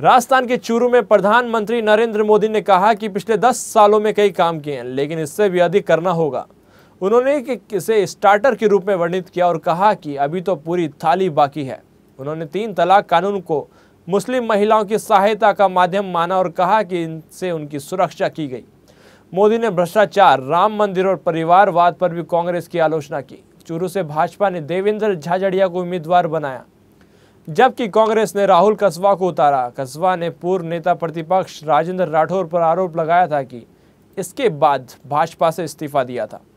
राजस्थान के चूरू में प्रधानमंत्री नरेंद्र मोदी ने कहा कि पिछले 10 सालों में कई काम किए हैं, लेकिन इससे भी अधिक करना होगा। उन्होंने इसे स्टार्टर के रूप में वर्णित किया और कहा कि अभी तो पूरी थाली बाकी है। उन्होंने 3 तलाक कानून को मुस्लिम महिलाओं की सहायता का माध्यम माना और कहा कि इनसे उनकी सुरक्षा की गई। मोदी ने भ्रष्टाचार, राममंदिर और परिवारवाद पर भी कांग्रेस की आलोचना की। चूरू से भाजपा ने देवेंद्र झाझड़िया को उम्मीदवार बनाया, जबकि कांग्रेस ने राहुल कसवा को उतारा। कसवा ने पूर्व नेता प्रतिपक्ष राजेंद्र राठौर पर आरोप लगाया था कि इसके बाद भाजपा से इस्तीफा दिया था।